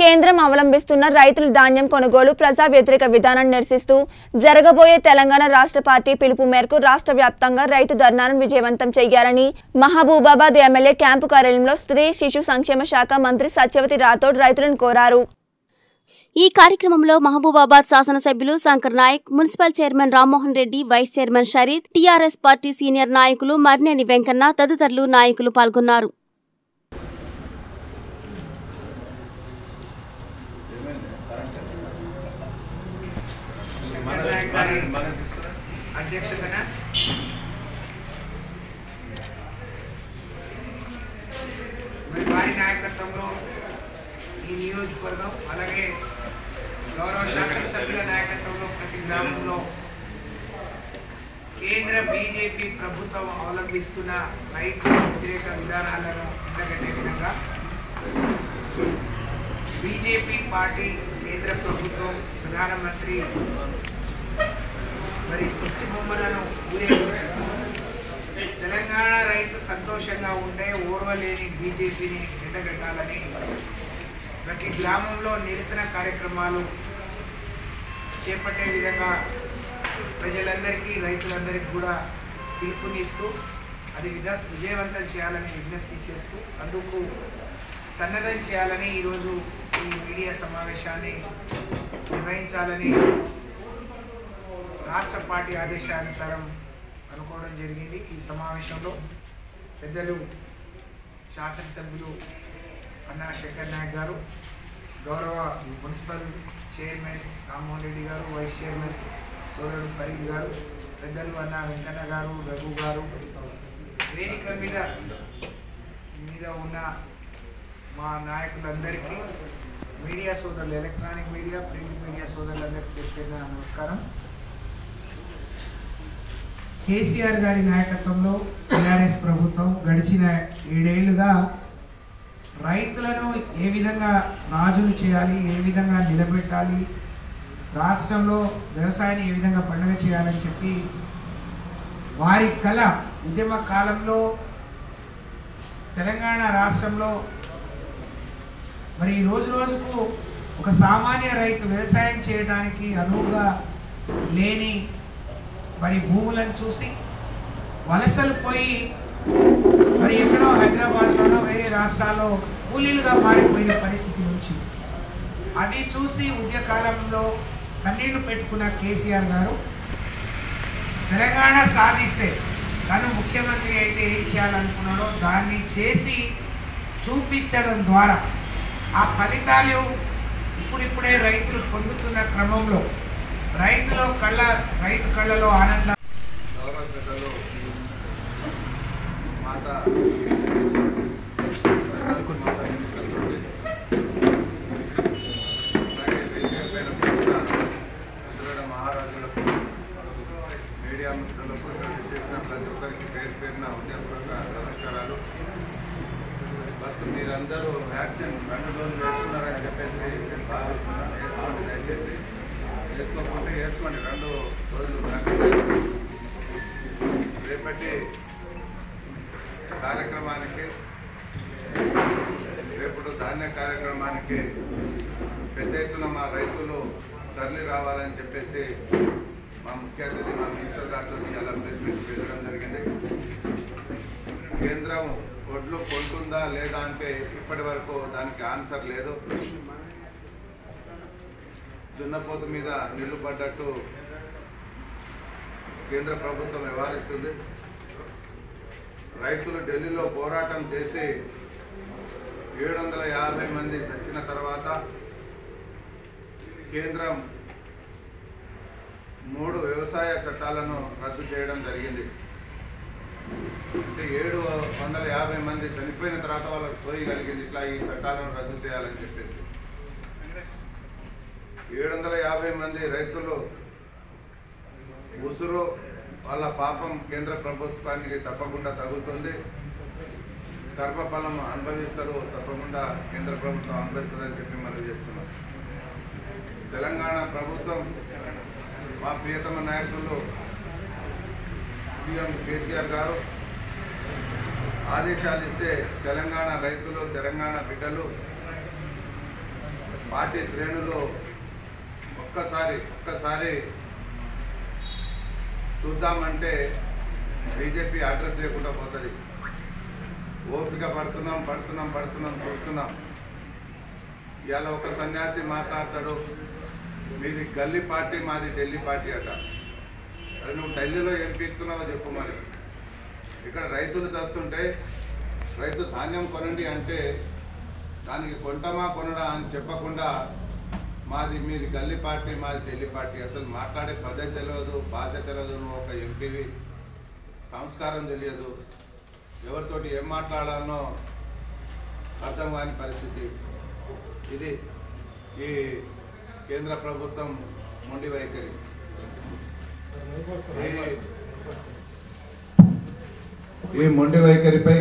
కేంద్రం అవలంబిస్తున్న రైతుల ధాన్యం కొనుగోలు ప్రజా వ్యతిరేక విధానాన్ని నిరసిస్తూ జరగబోయే తెలంగాణ రాష్ట్ర పార్టీ పిలుపు మేరకు రాష్ట్రవ్యాప్తంగా రైతు ధర్నాను విజయవంతం చేయాలని మహబూబాబాద్ ఎమ్మెల్యే క్యాంపు కార్యాలయంలో స్త్రీ శిశు సంక్షేమ శాఖ మంత్రి సత్యవతి రాథోడ్ రైతులను కోరారు। ఈ కార్యక్రమంలో మహబూబాబాద్ శాసనసభ్యులు Shankar Naik, municipal chairman Rammohan Reddy, vice chairman Sharid, TRS party senior నాయకులు మర్నేని వెంకన్న తదితరులు నాయకులు పాల్గొన్నారు। అలాగే గౌరవ శాసనసభ్యుల నాయకత్వంలో ప్రతి గ్రామంలో కేంద్ర బీజేపీ ప్రభుత్వం అవలంబిస్తున్న రైతు వ్యతిరేక విధానాలను ఎండగట్టే విధంగా బీజేపీ పార్టీ, కేంద్ర ప్రభుత్వం, ప్రధానమంత్రి మరి కుర్చి బొమ్మలను తెలంగాణ రైతు సంతోషంగా ఉండే ఓర్వలేని బీజేపీని ఎండగట్టాలని ప్రతి గ్రామంలో నిరసన కార్యక్రమాలు చేపట్టే విధంగా ప్రజలందరికీ, రైతులందరికీ కూడా పిలుపునిస్తూ అది విజయవంతం చేయాలని విజ్ఞప్తి చేస్తూ అందుకు సన్నద్ధం చేయాలని ఈరోజు ఈ మీడియా సమావేశాన్ని నిర్వహించాలని రాష్ట్ర పార్టీ ఆదేశానుసారం అనుకోవడం జరిగింది। ఈ సమావేశంలో పెద్దలు శాసనసభ్యులు అన్నా శేఖర్ నాయక్ గారు, గౌరవ మున్సిపల్ చైర్మన్ రామ్మోహన్ రెడ్డి గారు, వైస్ చైర్మన్ సోదరుడు ఫరీద్ గారు, పెద్దలు అన్నా వెంకన్న గారు, రఘు గారు, వేదిక మీద ఉన్న మా నాయకులందరికీ, మీడియా సోదరులు, ఎలక్ట్రానిక్ మీడియా, ప్రింట్ మీడియా సోదరులందరికీ తెలియజేసిన నమస్కారం। కేసీఆర్ గారి నాయకత్వంలో టీఆర్ఎస్ ప్రభుత్వం గడిచిన 7 ఏళ్లుగా రైతులను ఏ విధంగా రాజులు చేయాలి, ఏ విధంగా నిలబెట్టాలి, రాష్ట్రంలో వ్యవసాయాన్ని ఏ విధంగా పండుగ చేయాలని చెప్పి వారి కళ ఉద్యమ కాలంలో తెలంగాణ రాష్ట్రంలో మరి రోజు రోజుకు ఒక సామాన్య రైతు వ్యవసాయం చేయడానికి అనువుగా లేని మరి భూములను చూసి వలసలు పోయి మరి ఎక్కడో హైదరాబాద్లోనో వేరే రాష్ట్రాల్లో కూలీలుగా మారిపోయిన పరిస్థితి నుంచి అది చూసి ఉద్యకాలంలో కన్నీళ్లు పెట్టుకున్న కేసీఆర్ గారు తెలంగాణ సాధిస్తే తను ముఖ్యమంత్రి అయితే ఏం చేయాలనుకున్నాడో దాన్ని చేసి చూపించడం ద్వారా ఆ ఫలితాలు ఇప్పుడిప్పుడే రైతులు పొందుతున్న క్రమంలో రైతు కళ్ళలో ఆనందం మీరందరూ వ్యాక్సిన్ 2 డోసులు వేస్తున్నారని చెప్పేసి నేను భావిస్తున్నాను। వేసుకోండి, దయచేసి వేసుకోకుంటే వేసుకోండి, 2 రోజులు వ్యాక్సిన్ వేసుకోండి। రేపటి కార్యక్రమానికి, రేపటి ధాన్య కార్యక్రమానికి పెద్ద ఎత్తున మా రైతులు తరలి రావాలని చెప్పేసి మా ముఖ్య అతిథి, మా మినిస్టర్ గారితో అలా ప్రెస్మెంట్ పెట్టడం జరిగింది। కేంద్రం ఒడ్లు కొంటుందా లేదా అంటే ఇప్పటి వరకు దానికి ఆన్సర్ లేదు। జొన్నపోత మీద నీళ్లు పడ్డట్టు కేంద్ర ప్రభుత్వం వ్యవహరిస్తుంది। రైతులు ఢిల్లీలో పోరాటం చేసి 750 మంది చచ్చిన తర్వాత కేంద్రం 3 వ్యవసాయ చట్టాలను రద్దు చేయడం జరిగింది। అంటే 750 మంది చనిపోయిన తర్వాత వాళ్ళకు సోయి కలిగింది, ఇట్లా ఈ చట్టాలను రద్దు చేయాలని చెప్పేసి 750 మంది రైతులు ఉసురు వాళ్ళ పాపం కేంద్ర ప్రభుత్వానికి తప్పకుండా తగులుతుంది, కర్మఫలం అనుభవిస్తారు, తప్పకుండా కేంద్ర ప్రభుత్వం అనుభవిస్తుందని చెప్పి మనం చేస్తున్నాం। తెలంగాణ ప్రభుత్వం, మా ప్రియతమ నాయకులు సీఎం కేసీఆర్ గారు ఆదేశాలు ఇస్తే తెలంగాణ రైతులు, తెలంగాణ బిడ్డలు పార్టీ శ్రేణుల్లో ఒక్కసారి చూద్దామంటే బీజేపీ అడ్రస్ లేకుండా పోతుంది. ఓపిక పడుతున్నాం చూస్తున్నాం. ఇలా ఒక సన్యాసి మాట్లాడతాడు, మీది గల్లీ పార్టీ మాది ఢిల్లీ పార్టీ అట. అది నువ్వు ఢిల్లీలో ఏం పీక్తున్నావో చెప్పు. మరి ఇక్కడ రైతులు చేస్తుంటే రైతు ధాన్యం కొనండి అంటే దానికి కొంటమా కొనడా అని చెప్పకుండా మీది గల్లీ పార్టీ మాది ఢిల్లీ పార్టీ. అసలు మాట్లాడే పద్ధతి తెలియదు, భాష తెలియదు. నువ్వు ఒక ఎంపీవి, సంస్కారం తెలియదు, ఎవరితోటి ఏం మాట్లాడాలనో అర్థం కాని పరిస్థితి. ఇది ఈ కేంద్ర ప్రభుత్వం మొండి వైఖరి. ఈ మొండి వైఖరిపై